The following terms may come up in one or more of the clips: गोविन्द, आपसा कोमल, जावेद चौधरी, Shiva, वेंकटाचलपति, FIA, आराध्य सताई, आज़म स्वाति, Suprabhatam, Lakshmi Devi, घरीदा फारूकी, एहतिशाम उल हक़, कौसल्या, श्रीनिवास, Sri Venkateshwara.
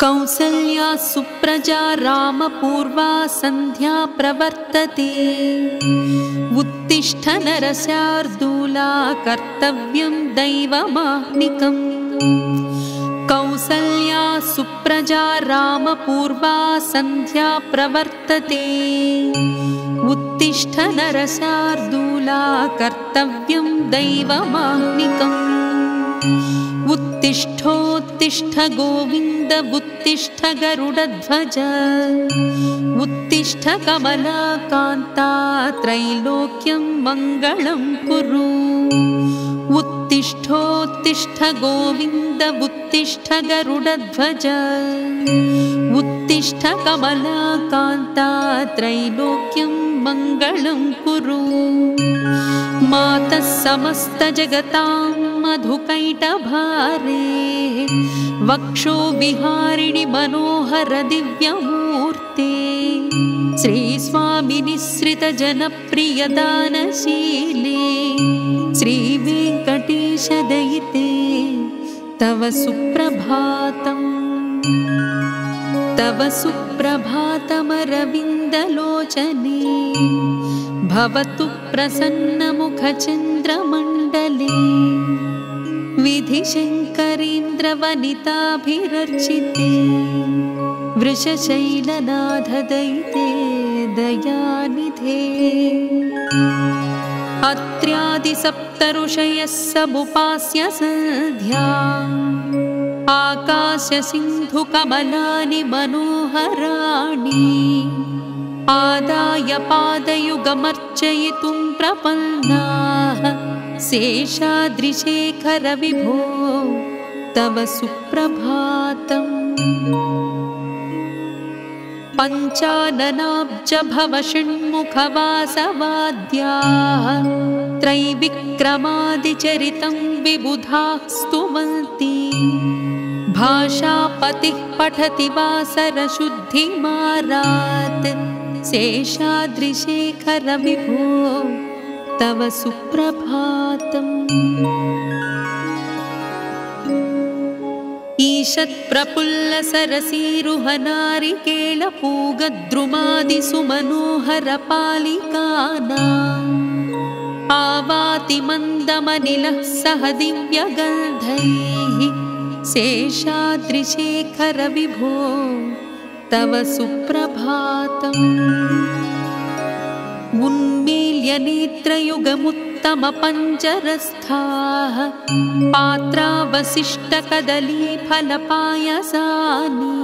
कौसल्या सुप्रजा रामपूर्वा संध्या प्रवर्तते। उत्तिष्ठ नरशार्दूला कर्तव्यं दैवमाह्निकं। कौसल्या सुप्रजा रामपूर्वा संध्या प्रवर्तते। उत्तिष्ठ नरशार्दूला कर्तव्यं दैवमाह्निकं। उत्तिष्ठोत्तिष्ठ गोविन्द उत्तिष्ठ गरुडध्वज। उत्तिष्ठ कमलाकान्ता त्रैलोक्यं मङ्गलं कुरु। उत्तिष्ठोत्तिष्ठ गोविन्द उत्तिष्ठ गरुडध्वज। उत्तिष्ठ कमलाकान्ता त्रैलोक्यं मङ्गलं कुरु। मातः समस्त जगतां मधुकैटभारे। वक्षो विहारिणि मनोहर दिव्यमूर्ते। श्री स्वामी निःसृत जनप्रिय दानशीले। श्री वेंकटेश दयिते तव सुप्रभातम्। तव सुप्रभातम अरविंद लोचने। भवतु प्रसन्न मुख चंद्र मंडले। विधि शंकरेन्द्र वनिताभिरर्चिते। वृषशैलनाथ दयिते दयानिधे। अत्र्यादि सप्त ऋषयः समुपास्य संध्या। आकाश सिंधु कमलानि मनोहराणि। आदाय पादयुगमर्चयितुं प्रपन्नाः। शेषाद्रिशेखर विभो तव सुप्रभातम्। पञ्चाननाब्ज भव षण्मुखवासवाद्याः। त्रैविक्रमादिचरितं विबुधाः स्तुवन्ति। भाषापतिः पठति वासरशुद्धिमारात्। शेषाद्रिशेखर विभो तव सुप्रभातम्। ईषत्प्रफुल्ल सरसीरुहनारिकेल पूगद्रुमादि सुमनोहर पालिकानाम्। आवाति मन्दमनिलः सह दिव्यगन्धैः। शेषाद्रिशेखर विभो तव सुप्रभातम्। उन्मील्य नेत्रयुगमुत्तम पञ्जरस्थाः। पात्रावशिष्ट कदलीफलपायसानि।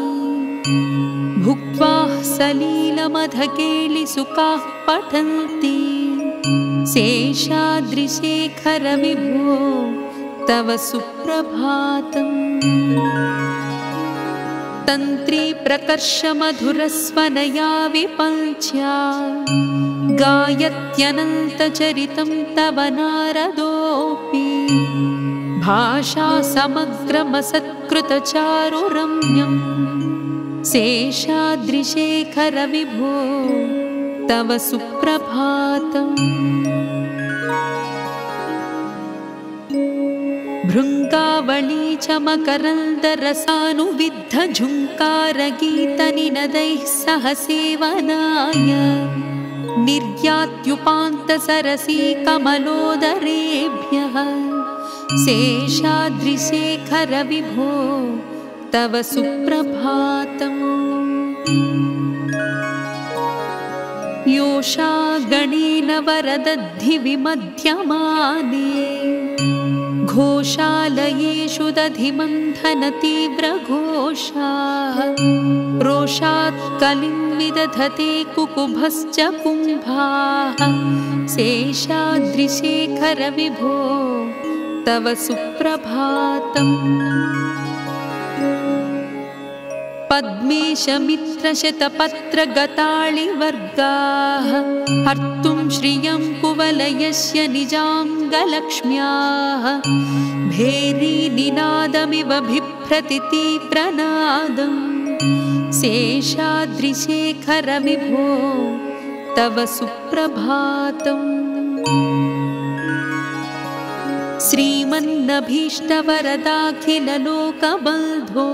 भुक्त्वा सलीलमधकेलि सुखाः पठन्ति। शेषाद्रिशेखर विभो तव सुप्रभातम्। तंत्री प्रकर्ष मधुरस्वनया विपञ्च्या। गायत्यनन्तचरितं तव नारदोऽपि। भाषा समग्रमसत्कृतचारुरम्यम्। शेषाद्रिशेखर विभो तव सुप्रभातम्। भृङ्गावळी च मकरन्दरसानुविद्ध झुङ्कारगीतनिनदैः सह सेवनाय। निर्यात्युपान्तसरसी कमलोदरेभ्यः। शेषाद्रिशेखर विभो तव सुप्रभातम्। योषा गणेन वरदद्धि विमध्यमाने। घोषालयेषु दधिमन्थन तीव्रघोषाः। रोषात् कलिं विदधते कुकुभश्च कुम्भाः। शेषाद्रिशेखर विभो तव सुप्रभातम्। पद्मेशमित्रशतपत्रगताळिवर्गाः। हर्तुं श्रियं कुवलयस्य निजाङ्गलक्ष्म्याः। भेरीनिनादमिव बिभ्रति तीव्रनादम्। शेषाद्रिशेखर विभो तव सुप्रभातम्। श्रीमन्नभीष्टवरदाखिललोकबन्धो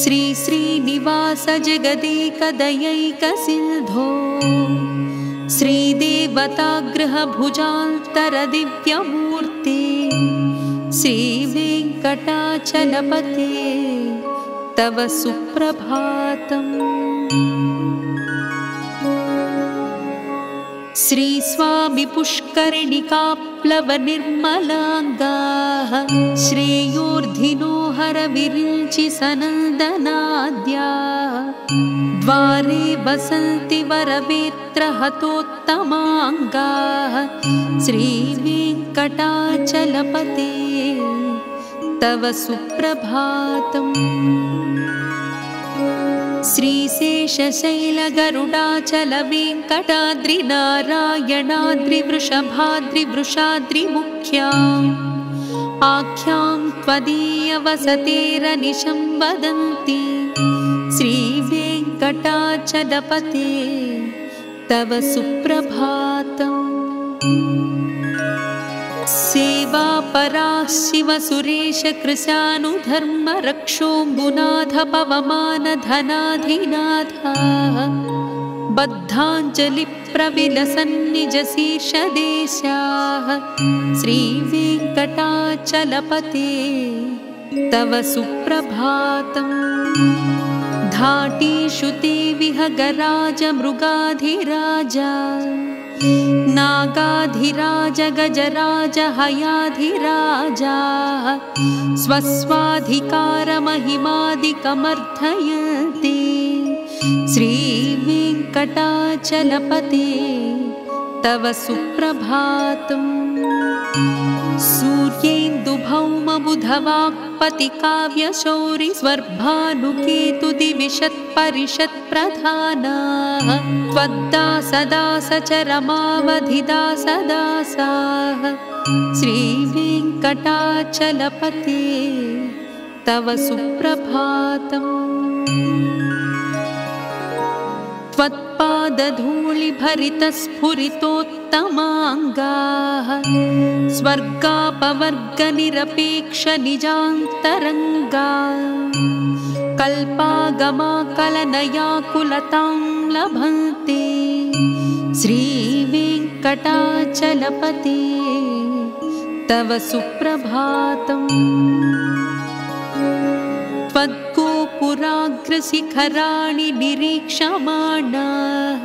श्री श्रीनिवास जगदेक दयैक सिन्धो श्रीदेवताग्रह भुजांतर दिव्यमूर्ते श्री वेंकटाचलपते तव सुप्रभातम्। श्री स्वामी पुष्करिणिकाप्लव निर्मलांगाः श्रेयोर्धिनो हर विरिञ्चि सनन्दनाद्याः द्वारे वसन्ति वरवेत्र हतोत्तमांगाः श्री वेंकटाचलपते तव सुप्रभातम्। श्रीशेषशैलगरुडाचल वेङ्कटाद्रिनारायणाद्रिवृषभाद्रिवृषाद्रिमुख्या आख्यां त्वदीयवसतेरनिशं वदन्ति श्रीवेङ्कटाचलपते तव सुप्रभातम्। सेवापराः शिवसुरेशकृशानुधर्मरक्षोऽम्बुनाथ पवमानधनाधिनाथाः बद्धाञ्जलिप्रविलसन्निजशीर्षदेशाः श्रीवेङ्कटाचलपते तव सुप्रभातम्। धाटीषु ते विहगराज मृगाधिराजा नागाधिराज गजराज हयाधिराजा स्वस्वाधिकार महिमादिकमर्थयन्ते श्री वेंकटाचलपते तव सुप्रभातम्। सूर्येन्दुभौमबुधवाक्पतिकाव्यशौरिस्वर्भानुकेतुदिविशत्परिषत्प्रधानाः त्वद्दासदासचरमावधिदासदासाः श्रीवेङ्कटाचलपते तव सुप्रभातम्। त्वत्पादधूलिभरितस्फुरितोत्तमाङ्गाः स्वर्गापवर्गनिरपेक्षनिजान्तरङ्गाः कल्पागमाकलनयाकुलतां लभन्ते श्रीवेङ्कटाचलपते तव सुप्रभातम्। त्वद्गोपुराग्रशिखराणि निरीक्षमाणाः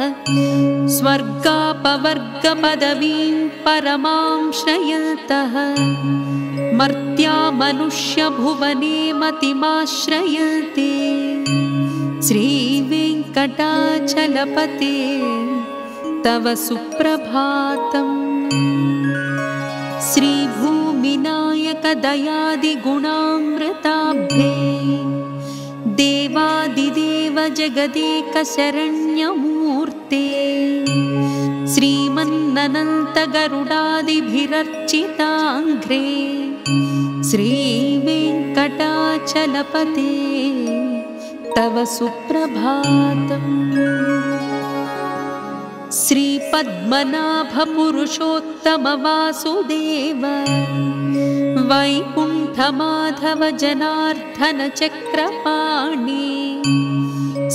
स्वर्गापवर्गपदवीं परमां श्रयन्तः मर्त्या मनुष्यभुवने मतिमाश्रयन्ते श्रीवेङ्कटाचलपते तव सुप्रभातम्। श्रीभूमिनायक दयादिगुणामृताब्धे देवादिदेव जगदेक शरण्यमूर्ते श्रीमन्ननन्त गरुडादिभिरर्चिताङ्घ्रे श्रीवेङ्कटाचलपते तव सुप्रभातम्। श्रीपद्मनाभ पुरुषोत्तम वासुदेव वैकुंठ माधव जनार्दन चक्रपाणि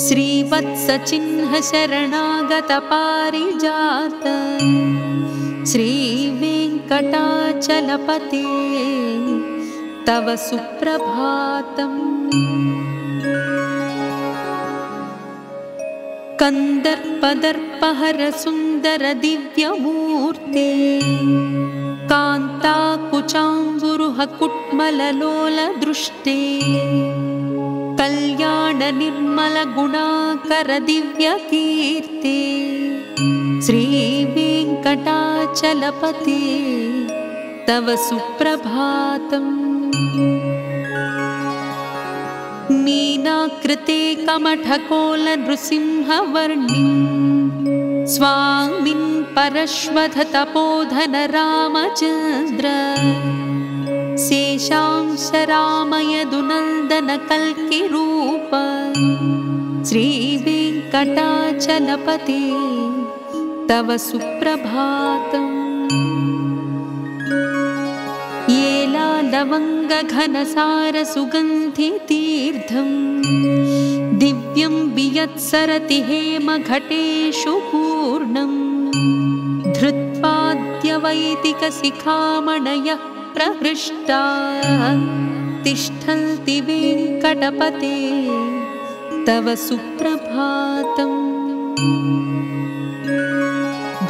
श्रीवत्स चिन्ह शरणागत पारिजात श्रीवेंकटाचलपते तव सुप्रभातम्। कंदर्पदर्पहर सुंदर दिव्यमूर्ते कांताकुचांबुरुहकुट्मललोल दृष्टे कल्याण निर्मल गुणाकर दिव्यकीर्ते श्रीवेंकटाचलपते तव सुप्रभातम्। मीनाकृते कमठकोल नृसिंहवर्णि स्वामिन् परश्वथ तपोधन रामचन्द्र शेषांश रामयदुनन्दन कल्किरूप श्रीवेङ्कटाचलपते तव सुप्रभातम्। येलाल लवङ्गघनसारसुगन्धितीर्थम् दिव्यं वियत्सरति हेमघटेषु पूर्णम् धृत्वाद्यवैदिकशिखामणयः प्रहृष्टाः तिष्ठन्ति वेङ्कटपते तव सुप्रभातम्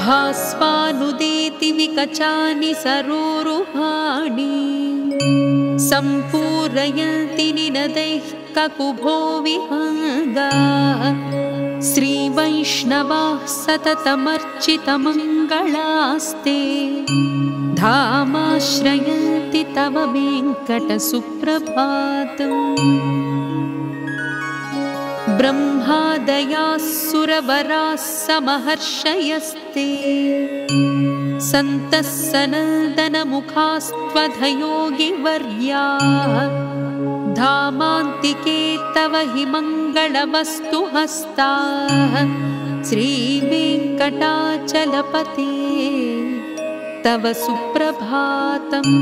भास्वानुदेति विकचानि सरोरुहाणि सम्पूरयन्ति निनदैः ककुभो विहङ्गाः श्रीवैष्णवाः सततमर्चितमङ्गलास्ते धामाश्रयन्ति तव वेङ्कटसुप्रभातम् ब्रह्मादयाः सुरवराः समहर्षयस्ते सन्तः सनन्दनमुखास्त्वधयोगिवर्याः धामान्तिके तव हि मङ्गलवस्तु हस्ताः श्रीवेङ्कटाचलपते तव सुप्रभातम्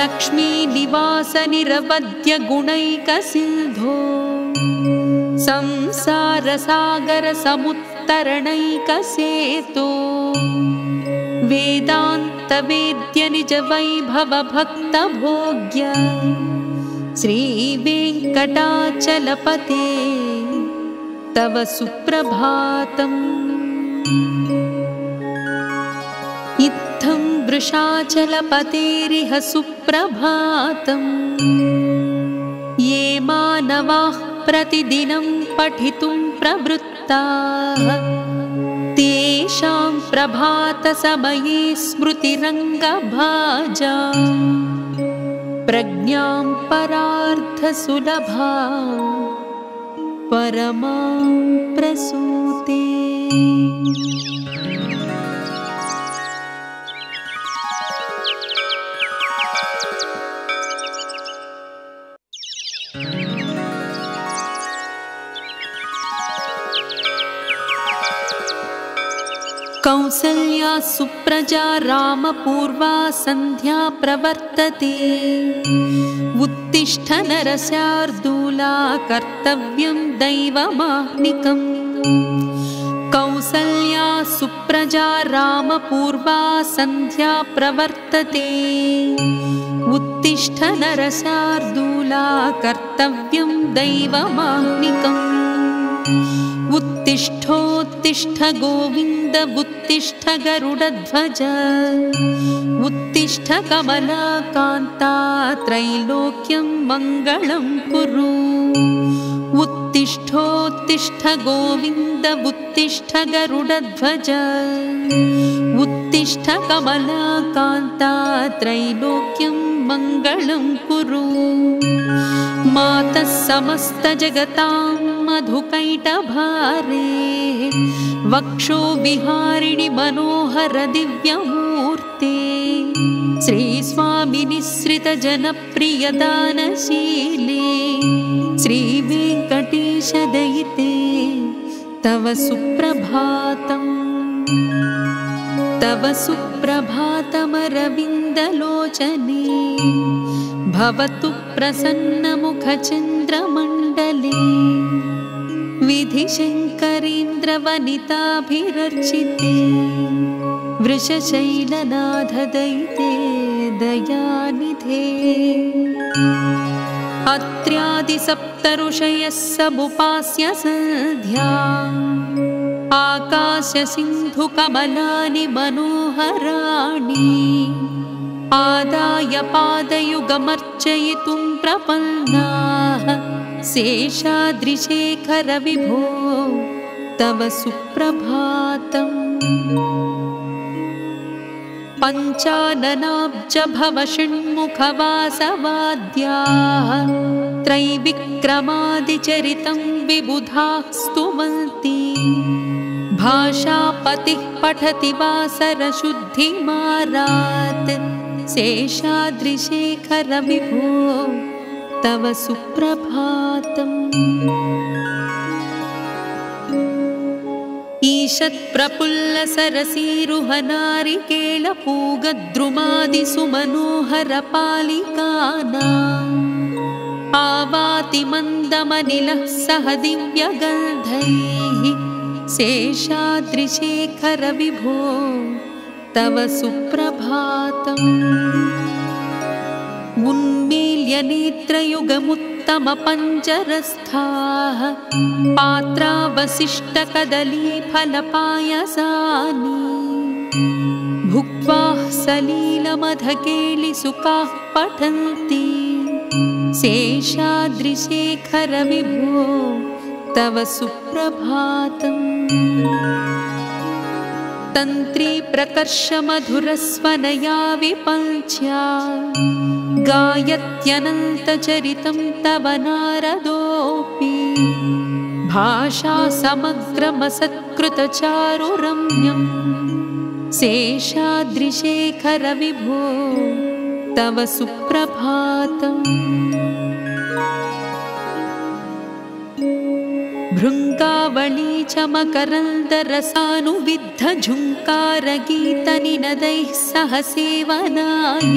लक्ष्मी निवास निरवध्य गुणैक सिन्धो संसार सागर समुत्तरणैक सेतो वेदांत वेद्य निज वैभव भक्त भोग्य श्री वेंकटाचलपते तव सुप्रभातम् इत्थं वृषाचलपतेरिह सुप्रभातम् ये मानवाः प्रतिदिनं पठितुं प्रवृत्ताः तेषां प्रभातसमये स्मृतिरङ्गभाजा प्रज्ञां परार्थसुलभा परमां प्रसूते कौसल्या सुप्रजा रामपूर्वा संध्या प्रवर्तते उत्तिष्ठ नरशार्दूला कर्तव्यं दैवमाह्निकम् कौसल्या सुप्रजा रामपूर्वा संध्या प्रवर्तते उत्तिष्ठ नरशार्दूला कर्तव्यं दैवमाह्निकम् उत्तिष्ठोत्तिष्ठ गोविन्द उत्तिष्ठ गरुडध्वज उत्तिष्ठ कमलाकान्ता त्रैलोक्यं मङ्गलं कुरु उत्तिष्ठोत्तिष्ठ गोविन्द उत्तिष्ठ गरुडध्वज उत्तिष्ठ कमलाकान्ता त्रैलोक्यं मङ्गलं कुरु मातः समस्त जगतां मधुकैटभारे वक्षो विहारिणि मनोहर दिव्यमूर्ते श्रीस्वामिनि श्रितजनप्रियदानशीले श्रीवेङ्कटेशदयिते तव सुप्रभातम् तव सुप्रभातमरविन्दलोचने भवतु प्रसन्नमुखचन्द्रमण्डले विधिशङ्करीन्द्रवनिताभिरर्चिते वृषशैलनाथदयिते दयानिधे अत्र्यादिसप्तऋषयः समुपास्य सन्ध्या आकाशसिन्धुकमलानि मनोहराणि आदाय पादयुगमर्चयितुं प्रपन्नाः शेषाद्रिशेखर विभो तव सुप्रभातम् पञ्चाननाब्ज भवषण्मुखवासवाद्याः त्रैविक्रमादिचरितं विबुधाः स्तुवन्ति भाषापतिः पठति वासरशुद्धिमारात् शेषाद्रिशेखर विभो तव सुप्रभातम् ईषत् प्रफुल्ल सरसीरुहनारिकेल पूगद्रुमादि सुमनोहर पालिकाना आवाति मंदमनिलः सह दिव्य गन्धैः शेषाद्रिशेखर विभो तव सुप्रभातम्। उन्मील्य नेत्रयुगमुत्तम पञ्जरस्थाः पात्रावशिष्ट कदली फलपायसानि भुक्त्वा सलीलमधकेलि सुखाः पठन्ति शेषाद्रिशेखर विभो तव सुप्रभातम्। तंत्री प्रकर्ष मधुरस्वनया विपञ्च्या गायत्यनन्तचरितं तव नारदोऽपि भाषा समग्रमसत्कृतचारुरम्यं शेषाद्रिशेखर विभो तव सुप्रभातम्। भृङ्गावळी च मकरन्दरसानुविद्धझुङ्कारगीतनिनदैः सह सेवनाय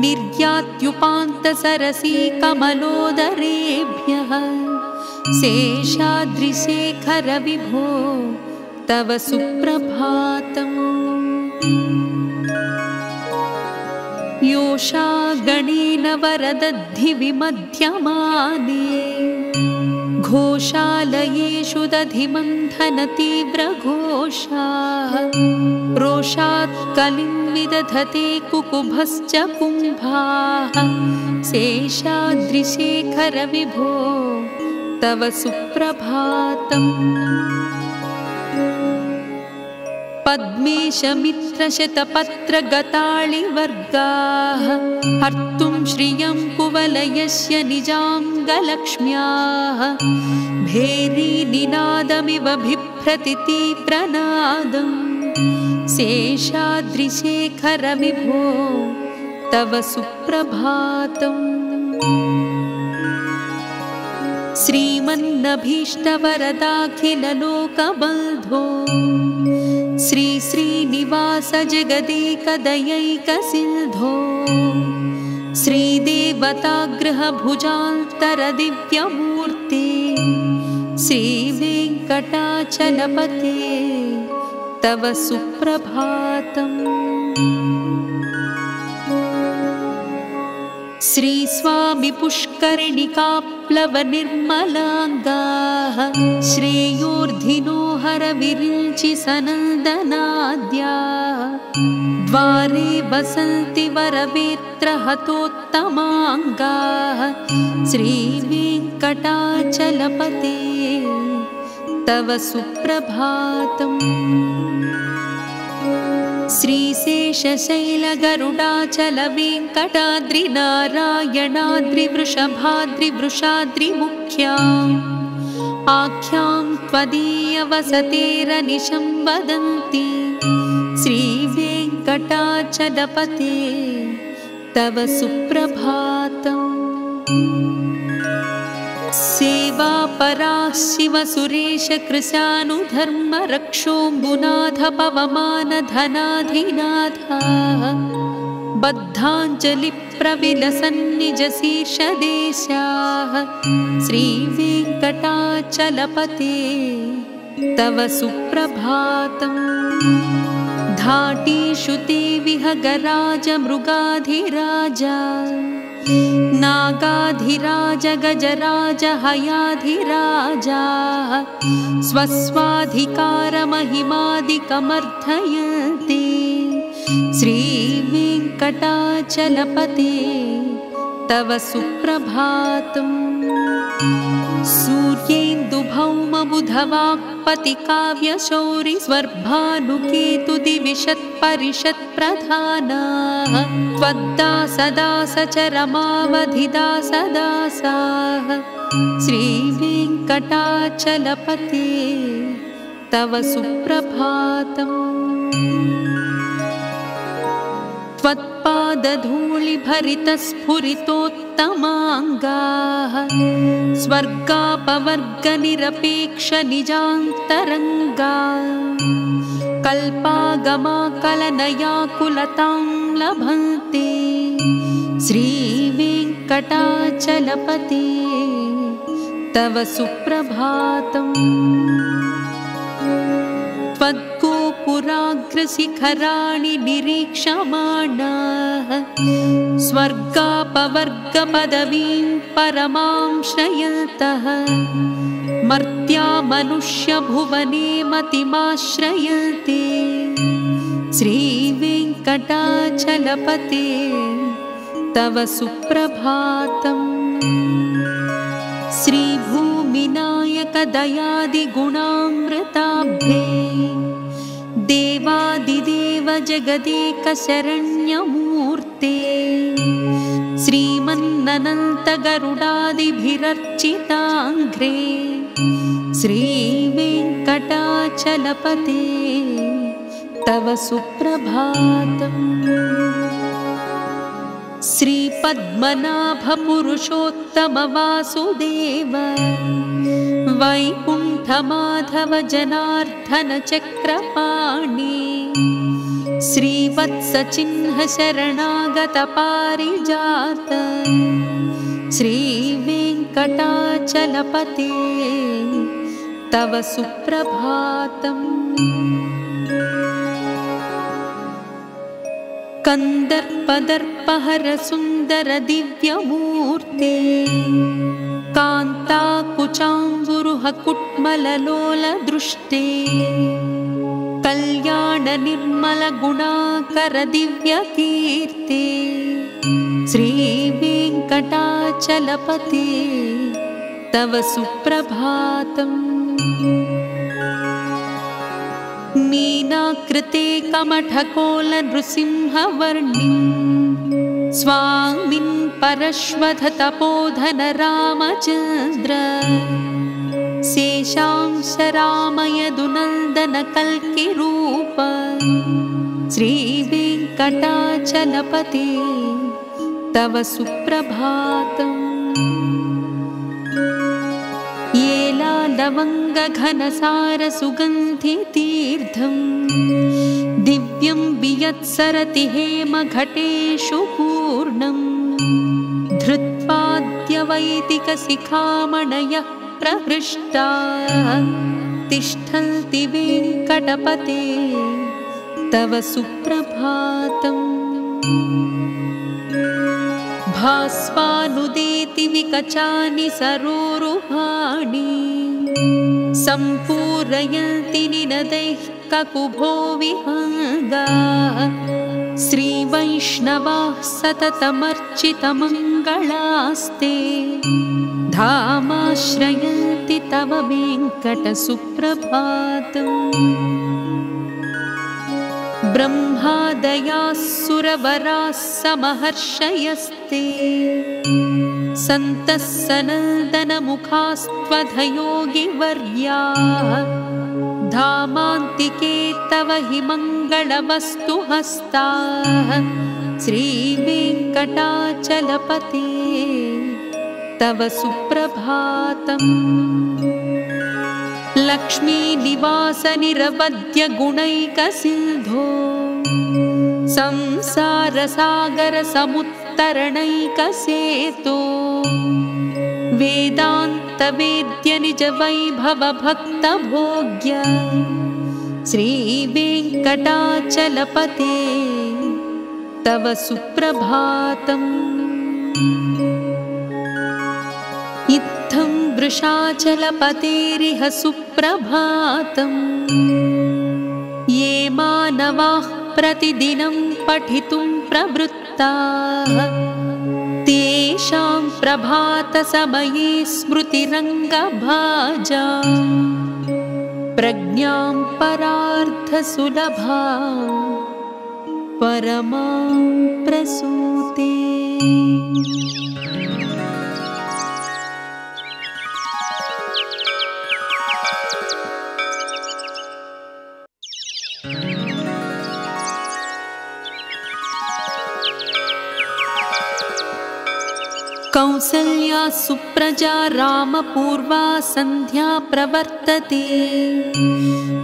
निर्यात्युपान्तसरसीकमलोदरेभ्यः शेषाद्रिशेखर विभो तव सुप्रभातम्। योषा गणेन वरदद्धि विमध्यमाने घोषालयेषु दधिमन्थन तीव्रघोषाः रोषात् कलिं विदधते कुकुभश्च कुम्भाः शेषाद्रिशेखर विभो तव सुप्रभातम्। पद्मेशमित्रशतपत्रगतालिवर्गाः हर्तुं श्रियं कुवलयस्य निजाङ्गलक्ष्म्याः भेरीनिनादमिव बिभ्रति तीव्रनादं शेषाद्रिशेखर विभो तव सुप्रभातम्। श्रीमन्नभीष्टवरदाखिललोकबन्धो श्री श्रीनिवास जगदेक दयैक सिन्धो श्रीदेवताग्रह भुजान्तर दिव्यमूर्ते श्री वेङ्कटाचलपते तव सुप्रभातम्। श्री स्वामी पुष्करिणिकाप्लवनिर्मलाङ्गाः श्रेयोर्धिनोहर विरिञ्चि सनन्दनाद्याः द्वारे वसन्ति वरवेत्र हतोत्तमाङ्गाः श्रीवेङ्कटाचलपते तव सुप्रभातम्। श्रीशेषशैलगरुडाचलवेङ्कटाद्रिनारायणाद्रिवृषभाद्रिवृषाद्रिमुख्याम् आख्यां त्वदीयवसतेरनिशं वदन्ति श्रीवेङ्कटाचलपते तव सुप्रभातम्। सेवा परा शिव सुरेश कृशानुधर्म रक्षोम्बुनाथ पवमान धनाधिनाथा बद्धाञ्जलि प्रविलसन्निज शीर्षदेशाः श्रीवेङ्कटाचलपते तव सुप्रभातम्। धाटीषु ते विहगराज मृगाधिराजा नागाधिराज गजराज हयाधिराजा स्वस्वाधिकार महिमादिकमर्थयन्ते श्रीवेङ्कटाचलपते तव सुप्रभातम्। सूर्येन्दुभौमबुधवाक्पतिकाव्यशौरिस्वर्भानुकेतुदिविशत्परिषत्प्रधानाः त्वद्दासदासचरमावधिदासदासाः श्रीवेङ्कटाचलपते तव सुप्रभातम्। त्वत्पादधूलिभरितस्फुरितोत्तमः तमांगाः स्वर्गापवर्ग निरपेक्ष निजान्तरंगा कल्पागमा कलनयाकुलतां लभन्ते श्री वेंकटाचलपते तव सुप्रभातम् त्वद्गोपुराग्रशिखराणि निरीक्षमाणाः स्वर्गापवर्गपदवीं परमां श्रयन्तः मर्त्या मनुष्यभुवने मतिमाश्रयन्ते श्रीवेङ्कटाचलपते तव सुप्रभातम् श्रीभूमिनायक दयादिगुणामृताभ्ये देवादिदेव जगदेक शरण्यमूर्ते श्रीमन्ननन्त गरुडादिभिरर्चिताङ्घ्रे श्रीवेङ्कटाचलपते तव सुप्रभातम् श्री पद्मनाभ पुरुषोत्तम वासुदेव वैकुंठ माधव जनार्दन चक्रपाणि श्रीवत्स चिन्ह शरणागत पारिजात श्री वेंकटाचलपते तव सुप्रभातम् कंदर्पदर्पहर सुंदर दिव्यमूर्ते कांताकुचाम्बुरुहकुट्मललोल दृष्टे कल्याण निर्मल गुणाकर दिव्यकीर्ते श्री वेंकटाचलपते तव सुप्रभातम् मीनाकृते कमठकोल नृसिंहवर्णिं स्वामिं परश्वथ तपोधन रामचन्द्र शेषांश रामयदुनन्दन कल्किरूप श्री वेंकटाचलपते तव सुप्रभातम् लवंग घनसार सुगंधि तीर्थं दिव्यं वियत्सरति हेम घटेषु पूर्णं धृत्वाद्यवैदिक शिखामणयः प्रहृष्टा तिष्ठन्ति वेङ्कटपते तव सुप्रभातम् भास्वानुदेति विकचानि सरोरुहाणि संपूरयन्ति निनदैः ककुभो विहङ्गाः श्रीवैष्णवाः सततमर्चितमङ्गलास्ते धामाश्रयन्ति तव वेङ्कटसुप्रभातम् ब्रह्मादयाः सुरवराः समहर्षयस्ते सन्तः सनन्दनमुखास्त्वधयोगिवर्याः धामान्तिके तव हि मङ्गलवस्तुहस्ताः श्रीवेङ्कटाचलपते तव सुप्रभातम् लक्ष्मी निवास निरवध्य गुणैक सिन्धो संसार सागर समुत्तरणैक सेतो वेदांत वेद्य निज वैभव भक्त भोग्य श्री वेंकटाचलपते तव सुप्रभातम् इत्थं वृषाचलपतेरिह सुप्रभातम् ये मानवाः प्रतिदिनं पठितुं प्रवृत्ताः तेषां प्रभातसमये स्मृतिरङ्गभाजा प्रज्ञां परार्थसुलभा परमां प्रसूते कौसल्या सुप्रजा रामपूर्वा संध्या प्रवर्तते।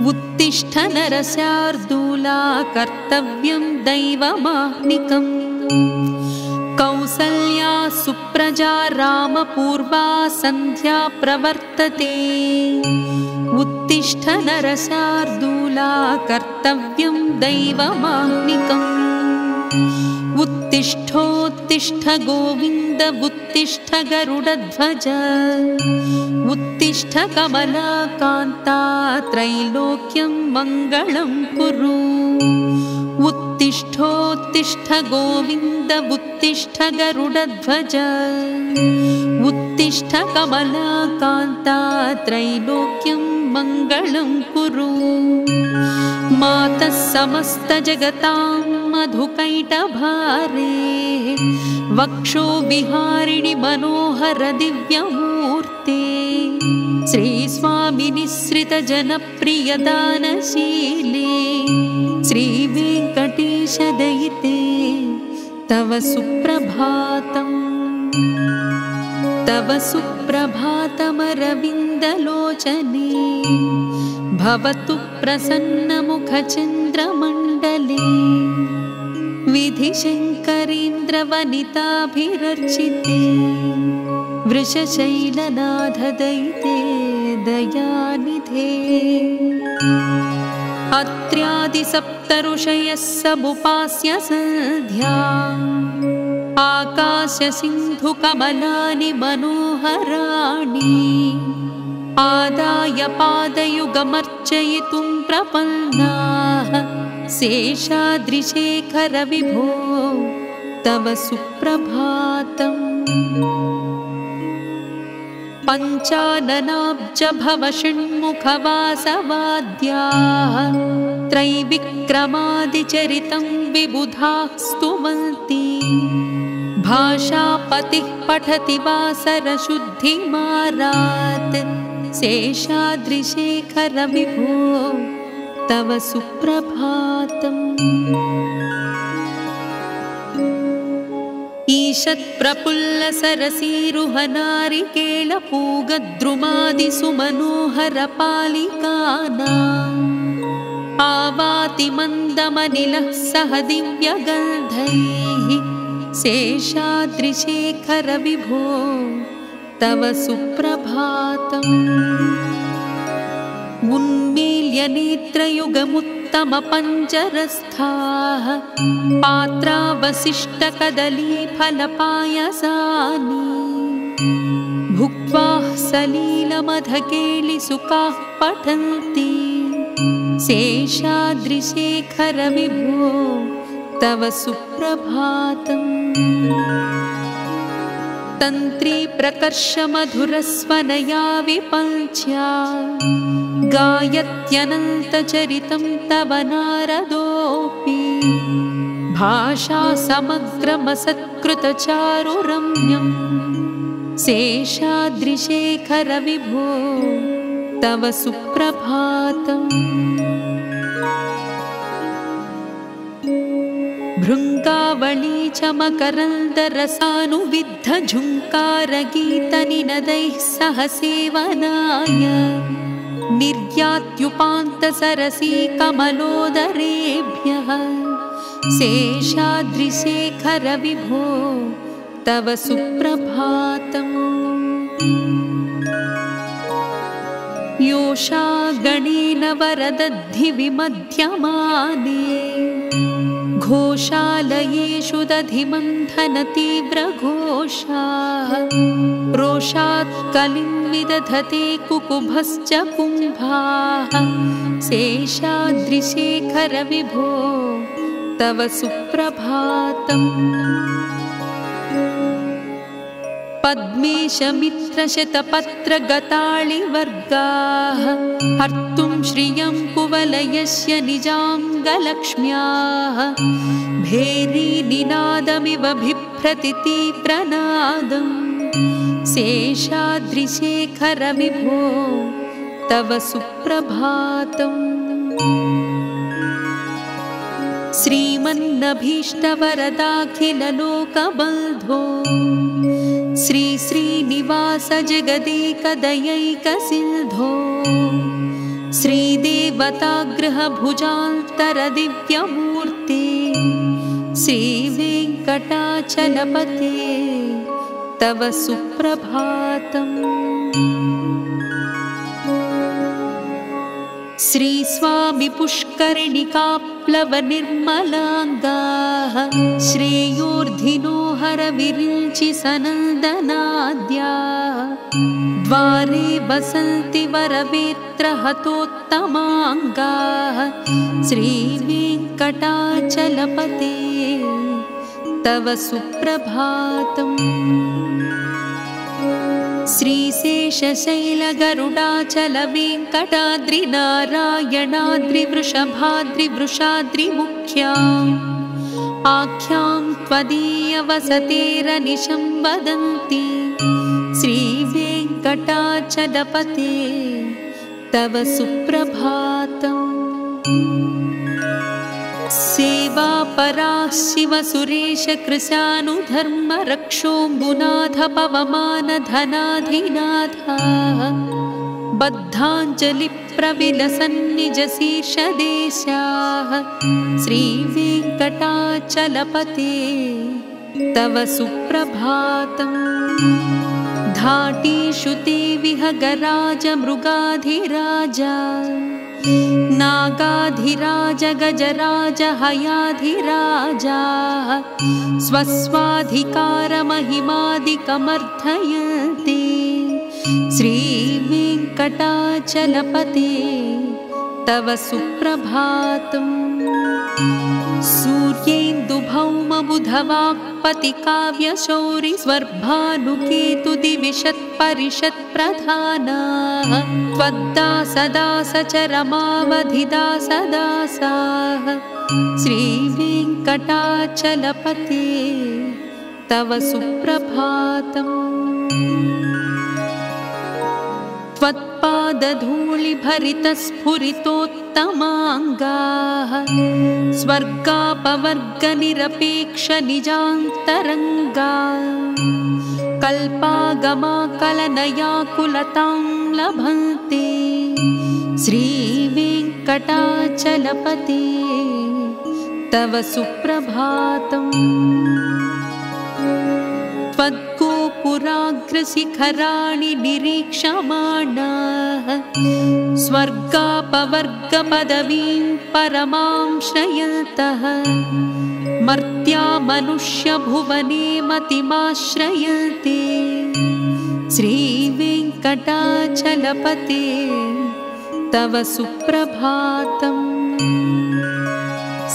उत्तिष्ठ नरशार्दूला कर्तव्यं दैवमाह्निकम्। कौसल्या सुप्रजा रामपूर्वा संध्या प्रवर्तते। उत्तिष्ठ नरशार्दूला कर्तव्यं दैवमाह्निकम्। उत्तिष्ठोत्तिष्ठ गोविन्द उत्तिष्ठ गरुडध्वज। उत्तिष्ठ कमलाकान्ता त्रैलोक्यं मङ्गलं कुरु। उत्तिष्ठोत्तिष्ठ गोविन्द उत्तिष्ठ गरुडध्वज। उत्तिष्ठ कमलाकान्ता त्रैलोक्यं मङ्गलं कुरु। मातः समस्त जगतां मधुकैटभारे। वक्षो विहारिणि मनोहर दिव्यमूर्ते। श्री स्वामी निःसृत जनप्रिय दानशीले। श्री वेंकटेश दयिते तव सुप्रभातम्। तव सुप्रभातम रविन्दलोचने। भवतु प्रसन्न मुखचन्द्रमण्डले। विधिशङ्करीन्द्रवनिताभिरर्चिते। वृषशैलनाथदयिते दयानिधे। अत्र्यादिसप्तऋषयः समुपास्य सन्ध्या। आकाशसिन्धुकमलानि मनोहराणि। आदाय पादयुगमर्चयितुं प्रपन्नाः। शेषाद्रिशेखर विभो तव सुप्रभातम्। पञ्चाननाब्ज भवषण्मुखवासवाद्याः। त्रैविक्रमादिचरितं विबुधाः स्तुवन्ति। भाषापतिः पठति वासरशुद्धिमारात्। शेषाद्रिशेखर विभो तव सुप्रभातम्। ईषत्प्रफुल्लसरसीरुहनारिकेलपूगद्रुमादिसुमनोहरपालिकानां। आवाति मन्दमनिलः सह दिव्यगन्धैः। शेषाद्रिशेखर विभो तव सुप्रभातम्। उन्मील्य नेत्रयुगमुत्तमपञ्जरस्थाः। पात्रावशिष्टकदलीफलपायसानि। भुक्त्वा सलीलमधकेलिसुखाः पठन्ति। शेषाद्रिशेखर विभो तव सुप्रभातम्। तंत्री प्रकर्ष मधुरस्वनया विपञ्च्या। गायत्यनन्तचरितं तव नारदोऽपि। भाषा समग्रमसत्कृतचारुरम्यं। शेषाद्रिशेखर विभो तव सुप्रभातम्। भृङ्गावळी च मकरन्दरसानुविद्धझुङ्कारगीतनिनदैः सह सेवनाय। निर्यात्युपान्तसरसीकमलोदरेभ्यः। शेषाद्रिशेखर विभो तव सुप्रभातम्। योषा गणेन वरदद्धि विमध्यमाने। घोषालयेषु दधिमन्थनतीव्रघोषाः। रोषात् कलिं विदधते कुकुभश्च कुम्भाः। शेषाद्रिशेखर विभो तव सुप्रभातम्। पद्मेशमित्रशतपत्रगतालिवर्गाः। हर्तुं श्रियं कुवलयस्य निजाङ्गलक्ष्म्याः। भेरीनिनादमिव बिभ्रति तीव्रनादम्। शेषाद्रिशेखर विभो तव सुप्रभातम्। श्रीमन्नभीष्टवरदाखिललोकबन्धो श्री श्रीनिवास जगदेक दयैक सिन्धो श्री देवताग्रह भुजांतर दिव्यमूर्ते श्री वेंकटाचलपते तव सुप्रभातम्। श्री स्वामी पुष्करिणिकाप्लव निर्मलांगाः श्रेयोर्धिनोहर विरिञ्चि सनन्दनाद्याः द्वारे वसन्ति वरवेत्र हतोत्तमांगाः श्री वेंकटाचलपते तव सुप्रभातम्। श्रीशेषशैलगरुडाचल वेंकटाद्रि नारायणाद्रि वृषभाद्रि वृषाद्रि मुख्याम् आख्यां त्वदीयवसतेरनिशं वदन्ति श्री वेंकटाचलपते तव सुप्रभातम्। सेवापरा शिव सुरेश कृशानुधर्म रक्षोम्बुनाथ पवमान धनाधिनाथा बद्धांजलि प्रविलसन्निज शीर्षदेशाः श्री वेंकटाचलपते तव सुप्रभातम्। घाटीषु ते विहगराज मृगाधिराजा नागाधिराज गजराज हयाधिराजा स्वस्वाधिकार महिमादिकमर्थयन्ते श्री वेंकटाचलपते तव सुप्रभातम्। सूर्येन्दु भौम बुधवाक्पति काव्य शौरि स्वर्भानुकेतु दिविषत् परिषत् प्रधाना त्वद्दासदास चरमावधिदास दासाः श्री वेंकटाचलपते तव सुप्रभातम्। त्वत्पादधूलिभरितस्फुरितोत्तमाङ्गाः स्वर्गापवर्गनिरपेक्ष निजान्तरङ्गा कल्पागमाकलनयाकुलतां लभन्ते श्री वेंकटाचलपते तव सुप्रभातम्। त्वद्गोपुराग्रशिखराणि निरीक्षमाणाः स्वर्गापवर्गपदवीं परमां श्रयन्तः मर्त्या मनुष्यभुवने मतिमाश्रयन्ते श्री वेंकटाचलपते तव सुप्रभातम्।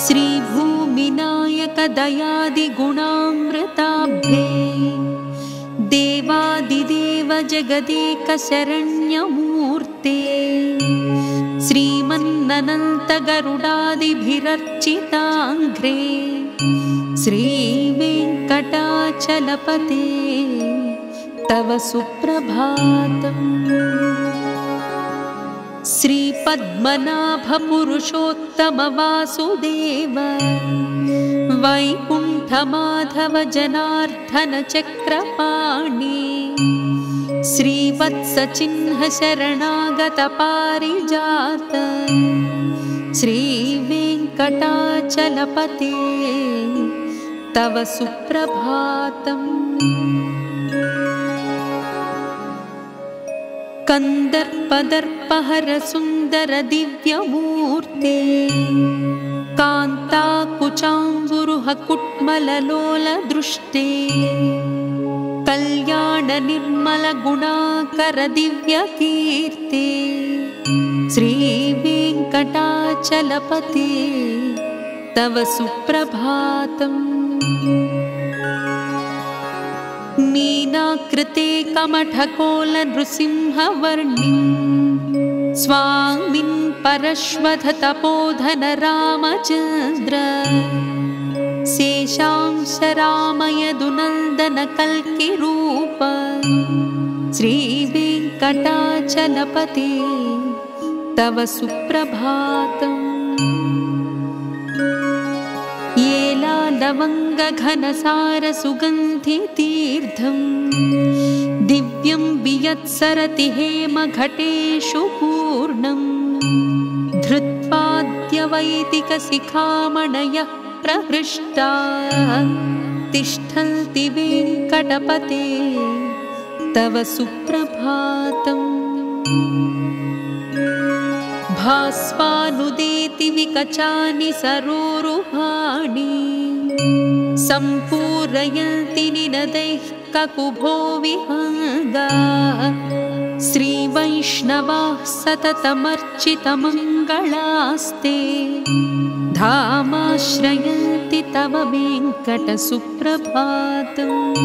श्रीभूमिनायक दयादिगुणामृताभ्ये देवादिदेव जगदेक शरण्यमूर्ते श्रीमन्ननन्त गरुडादिभिरर्चिताङ्घ्रे श्री वेंकटाचलपते तव सुप्रभातम्। श्री पद्मनाभ पुरुषोत्तम वासुदेव वैकुंठ माधव जनार्दन चक्रपाणि श्रीवत्स चिन्ह शरणागत पारिजात श्री वेंकटाचलपते तव सुप्रभातम्। कंदर्पदर्पहर सुंदर दिव्यमूर्ते कांताकुचांबुरुहकुट्मललोल दृष्टे कल्याण निर्मल गुणाकर दिव्यकीर्ते श्री वेंकटाचलपते तव सुप्रभातम्। मीनाकृते कमठकोल नृसिंहवर्णि स्वामिन् परश्वथ तपोधन रामचन्द्र शेषांश रामयदुनन्दन कल्किरूप श्री वेंकटाचलपते तव सुप्रभातम्। दवङ्गघनसारसुगन्धितीर्थम् दिव्यं वियत्सरति हेमघटेषु पूर्णम् धृत्वाद्यवैदिकशिखामणयः प्रहृष्टाः तिष्ठन्ति वेङ्कटपते तव सुप्रभातम्। भास्वानुदेति विकचानि सरोरुहाणि सम्पूरयन्ति निनदैः ककुभो विहङ्गाः श्रीवैष्णवाः सततमर्चितमङ्गलास्ते धामाश्रयन्ति तव वेङ्कटसुप्रभातम्।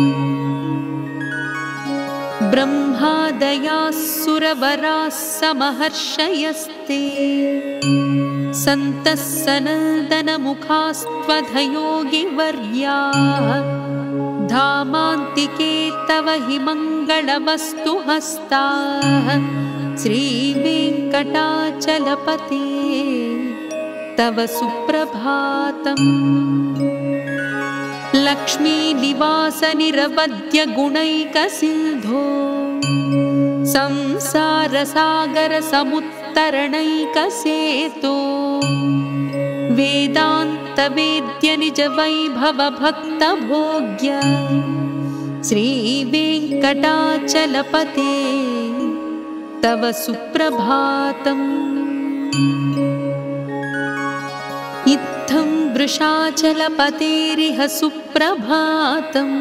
ब्रह्मादयाः सुरवराः समहर्षयस्ते सन्तः सनन्दनमुखास्त्वधयोगिवर्याः धामान्तिके तव हि मङ्गलवस्तुहस्ताः श्रीवेङ्कटाचलपते तव सुप्रभातम्। लक्ष्मी निवास निरवध्य गुणैक सिन्धो संसार सागर समुत्तरणैक सेतो वेदांत वेद्य निज वैभव भक्त भोग्य श्री वेंकटाचलपते तव सुप्रभातम्। इत्थं वृषाचलपतेरिह सुप्रभातम्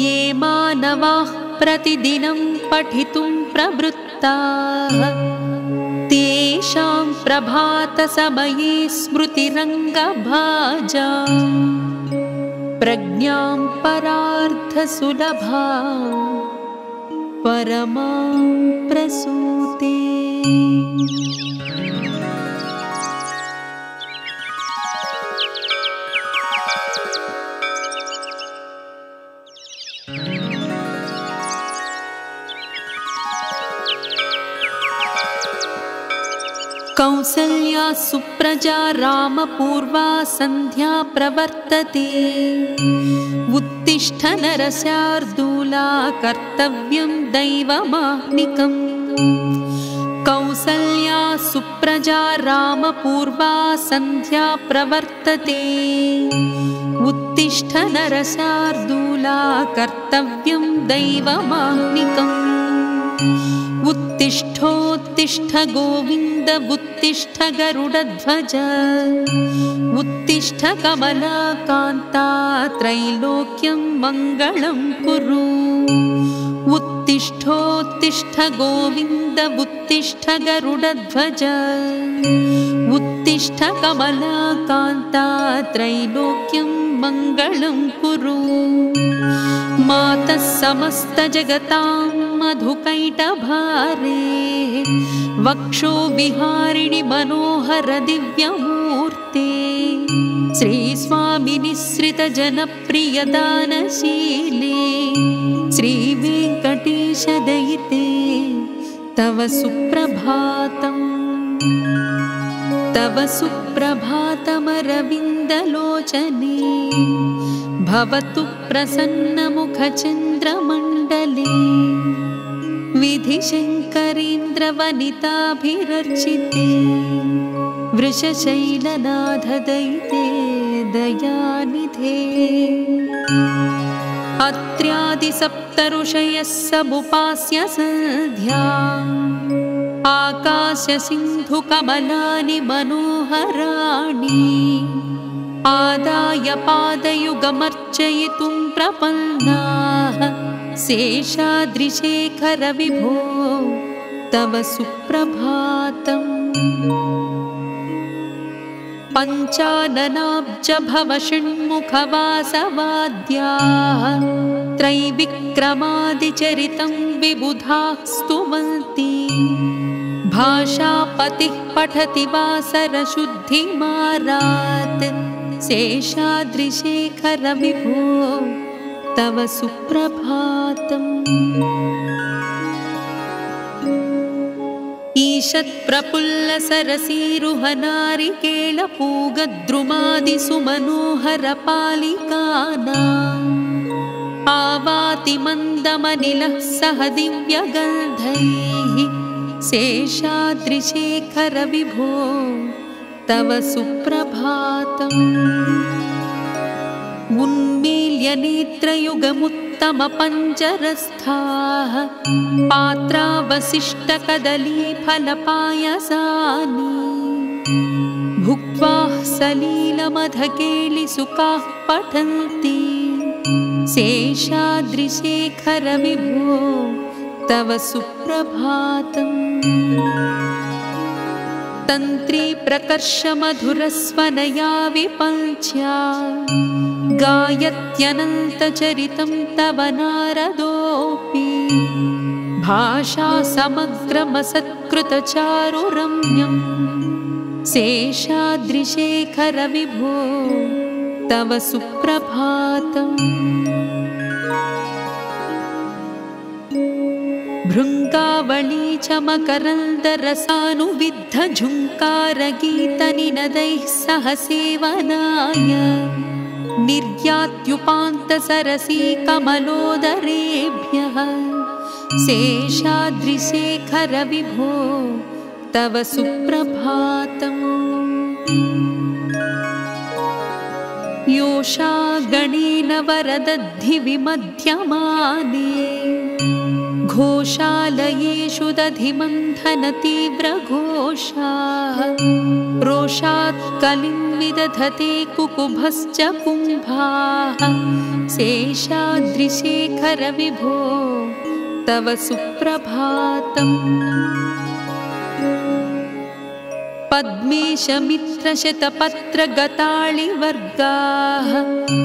ये मानवाः प्रतिदिनं पठितुं प्रवृत्ताः तेषां प्रभातसमये स्मृतिरङ्गभाजां प्रज्ञां परार्थसुलभां परमां प्रसूते। कौसल्या सुप्रजा रामपूर्वा संध्या प्रवर्तते उत्तिष्ठ नरशार्दूला कर्तव्यं दैवमाह्निकम्। कौसल्या सुप्रजा रामपूर्वा संध्या प्रवर्तते उत्तिष्ठ नरशार्दूला कर्तव्यं दैवमाह्निकम्। उत्तिष्ठोत्तिष्ठ गोविन्द उत्तिष्ठ गरुडध्वज उत्तिष्ठ कमलाकान्ता त्रैलोक्यं मङ्गलं कुरु। उत्तिष्ठोत्तिष्ठ गोविन्द उत्तिष्ठ गरुडध्वज उत्तिष्ठ कमलाकान्ता त्रैलोक्यं मङ्गलं कुरु। मातः समस्त जगतां मधुकैटभारे वक्षो विहारिणि मनोहर दिव्यमूर्ते श्रीस्वामिनिःसृतजनप्रियदानशीले श्रीवेङ्कटेशदयिते तव सुप्रभातम्। तव सुप्रभातमरविन्दलोचने भवतु प्रसन्नमुखचन्द्रमण्डले विधिशङ्करीन्द्रवनिताभिरर्चिते वृषशैलनाथदयिते दयानिधे। अत्र्यादिसप्तऋषयः समुपास्य सन्ध्या आकाशसिन्धुकमलानि मनोहराणि आदाय पादयुगमर्चयितुं प्रपन्नाः शेषाद्रिशेखर विभो तव सुप्रभातम्। पञ्चाननाब्ज भवषण्मुखवासवाद्याः त्रैविक्रमादिचरितं विबुधाः स्तुवन्ति भाषापतिः पठति वासरशुद्धिमारात् शेषाद्रिशेखर विभो तव सुप्रभातम्। ईषत् प्रफुल्ल सरसीरुह नारिकेल पूगद्रुमादि सुमनोहर पालिकाना आवाति मंदमनिलः सह दिव्य गन्धैः शेषाद्रिशेखर विभो तव सुप्रभातम्। उन्मील्य नेत्रयुगमुत्तम पञ्जरस्थाः पात्रावशिष्ट कदली फलपायसानि भुक्त्वा सलीलमधकेलिसुखाः पठन्ति शेषाद्रिशेखर विभो तव सुप्रभातम्। तंत्री प्रकर्ष मधुरस्वनया विपञ्च्या गायत्यनन्तचरितं तव नारदोऽपि भाषा समग्रमसत्कृतचारुरम्यं शेषाद्रिशेखर विभो तव सुप्रभातम्। भृङ्गावळी च मकरन्दरसानुविद्ध झुङ्कारगीतनिनदैः सह सेवनाय निर्यात्युपान्तसरसीकमलोदरेभ्यः शेषाद्रिशेखर विभो तव सुप्रभातम्। योषा गणेन वरदद्धि विमध्यमाने घोषालयेषु दधिमन्थन तीव्रघोषाः रोषात् कलिं विदधते कुकुभश्च कुम्भाः शेषाद्रिशेखर विभो तव सुप्रभातम्। पद्मेशमित्रशतपत्रगतालिवर्गाः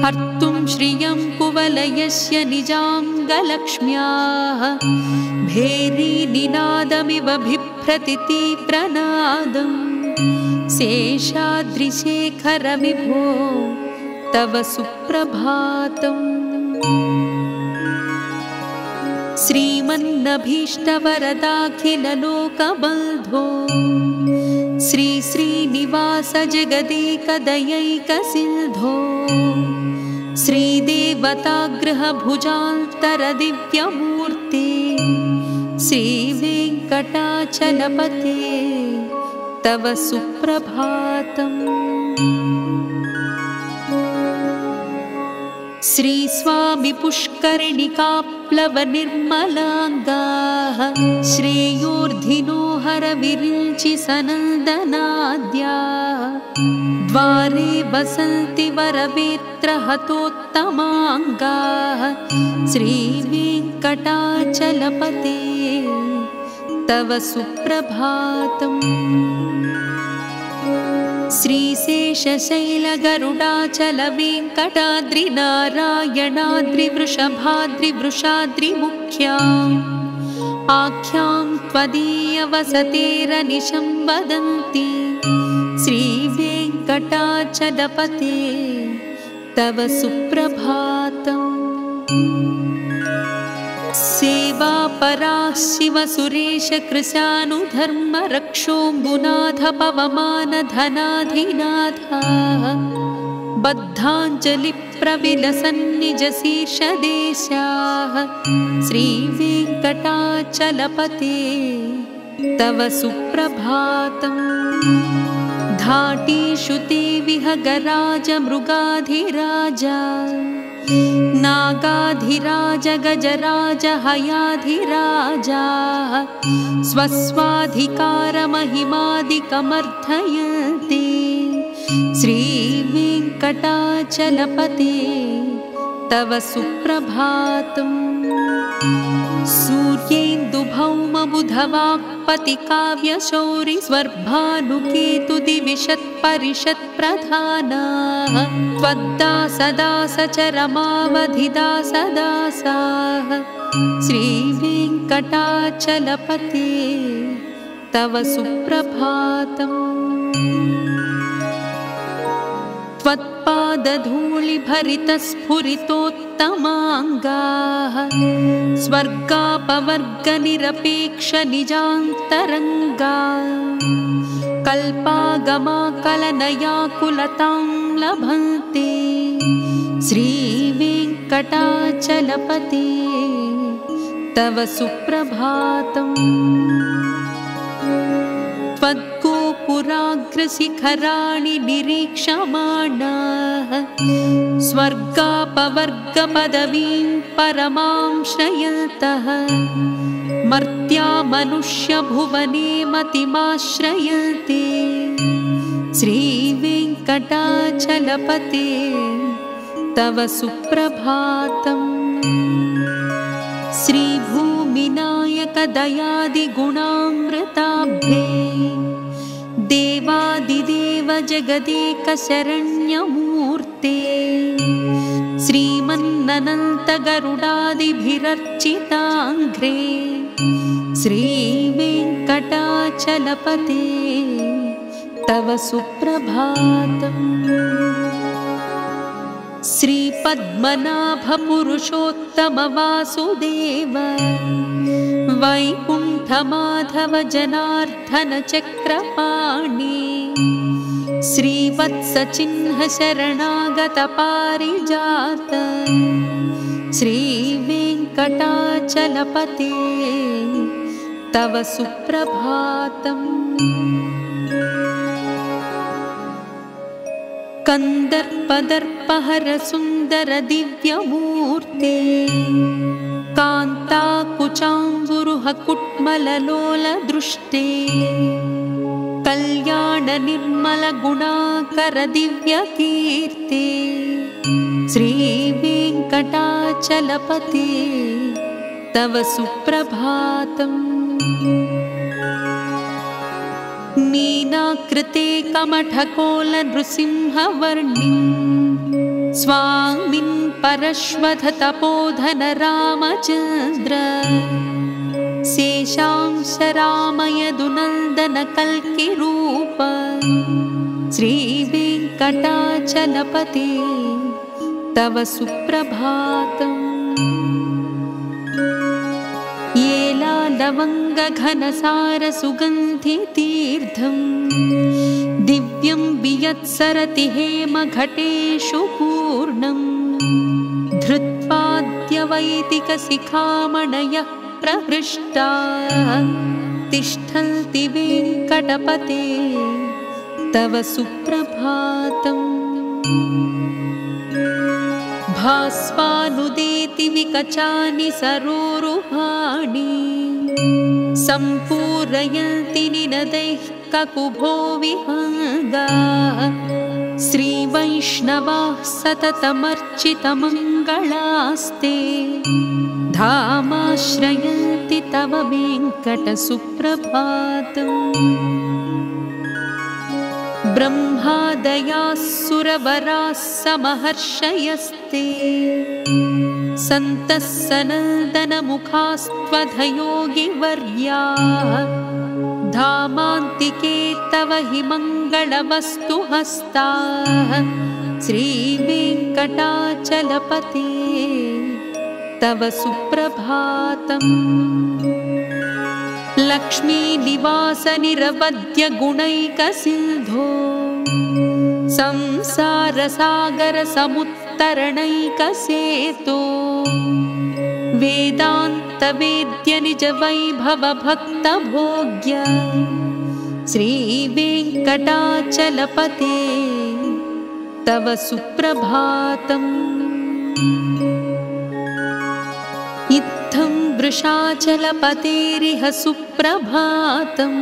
हर्तुं श्रियं कुवलयस्य निजाङ्गलक्ष्म्याः भेरीनिनादमिव बिभ्रति तीव्रनादं शेषाद्रिशेखर विभो तव सुप्रभातम्। श्रीमन्नभीष्टवरदाखिलोकबन्धो श्री श्रीनिवास जगदेकदयैकसिन्धो श्रीदेवताग्रहभुजान्तरदिव्यमूर्ते श्रीवेङ्कटाचलपते तव सुप्रभातम्। श्री स्वामी पुष्करिणिकाप्लवनिर्मलाङ्गाः श्रेयोर्धिनोहर विरिञ्चि सनन्दनाद्याः द्वारे वसन्ति वरवेत्र हतोत्तमाङ्गाः श्रीवेङ्कटाचलपते तव सुप्रभातम्। श्रीशेषशैलगरुडाचल वेङ्कटाद्रिनारायणाद्रिवृषभाद्रिवृषाद्रिमुख्याम् आख्यां त्वदीयवसतेरनिशं वदन्ति श्रीवेङ्कटाचलपते तव सुप्रभातम्। सेवापराः शिवसुरेशकृशानुधर्मरक्षोऽम्बुनाथपवमानधनाधिनाथाः बद्धाञ्जलिप्रविलसन्निजशीर्षदेशाः श्रीवेङ्कटाचलपते तव सुप्रभातम्। धाटीषु ते विहगराज मृगाधिराजा नागाधिराज गजराज हयाधिराजा स्वस्वाधिकार महिमादिकमर्थयन्ते श्रीवेङ्कटाचलपते तव सुप्रभातम्। सूर्येन्दुभौमबुधवाक्पतिकाव्यशौरिस्वर्भानुकेतुदिविशत्परिषत्प्रधानाः त्वद्दासदासचरमावधिदासदासाः श्रीवेङ्कटाचलपते तव सुप्रभातम्। त्वत्पादधूलिभरितस्फुरितोत् तमांगाः स्वर्गापवर्गनिरपेक्ष निजान्तरंगाः कल्पागमाकलनयाकुलतां लभन्ते श्री वेंकटाचलपते तव सुप्रभातम् त्वद्गोपुराग्रशिखराणि निरीक्षमाणाः स्वर्गापवर्गपदवीं परमां श्रयन्तः मर्त्या मनुष्यभुवने मतिमाश्रयन्ते श्रीवेङ्कटाचलपते तव सुप्रभातम् श्रीभूमिनायक दयादिगुणामृताब्धे देवादिदेव जगदेक शरण्यमूर्ते श्रीमन्ननन्त गरुडादिभिरर्चिताङ्घ्रे श्रीवेङ्कटाचलपते तव सुप्रभातम् श्री पद्मनाभ पुरुषोत्तम वासुदेव वैकुंठ माधव जनार्दन चक्रपाणि श्रीवत्स चिन्ह शरणागत पारिजात श्री वेंकटाचलपते तव सुप्रभातम् कंदर्पदर्पहर सुंदर दिव्यमूर्ते कांताकुचाम्बुरुहकुट्मललोलदृष्टे कल्याण निर्मल गुणाकर दिव्यकीर्ते श्री वेंकटाचलपते तव सुप्रभातम् मीनाकृते कमठकोल नृसिंहवर्णि स्वामिन् परश्वथ तपोधन रामचन्द्र शेषांश रामयदुनन्दन कल्किरूप श्री वेंकटाचलपते तव सुप्रभातम् लवंग घनसार सुगंधि तीर्थं दिव्यं वियत्सरति हेम घटेषु पूर्णं धृत्वाद्य वैदिक शिखामणयः प्रहृष्टाः तिष्ठन्ति वेंकटपते तव सुप्रभातम् भास्वानुदेति विकचानि सरोरुहाणि संपूरयन्ति निनदैः ककुभो विहङ्गाः श्री वैष्णवाः सततमर्चितमङ्गलास्ते धामाश्रयन्ति तव वेङ्कटसुप्रभातम् ब्रह्मादयाः सुरवराः समहर्षयस्ते सन्तः सनन्दनमुखास्त्वधयोगिवर्याः धामान्तिके तव हि मङ्गलवस्तुहस्ताः श्रीवेङ्कटाचलपते तव सुप्रभातम् लक्ष्मी निवास निरवध्य गुणैक सिन्धो संसार सागर समुत्तरणैक सेतो वेदांत वेद्य निज वैभव भक्त भोग्य श्री वेंकटाचलपते तव सुप्रभातम् इत्थं वृषाचलपतेरिह सुप्रभातम्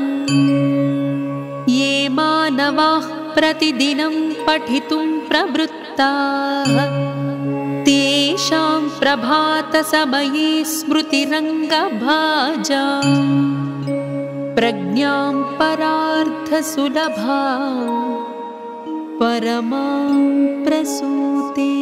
ये मानवाः प्रतिदिनं पठितुं प्रवृत्ताः तेषां प्रभातसमये स्मृतिरङ्गभाजां प्रज्ञां परार्थसुलभां परमां प्रसूते।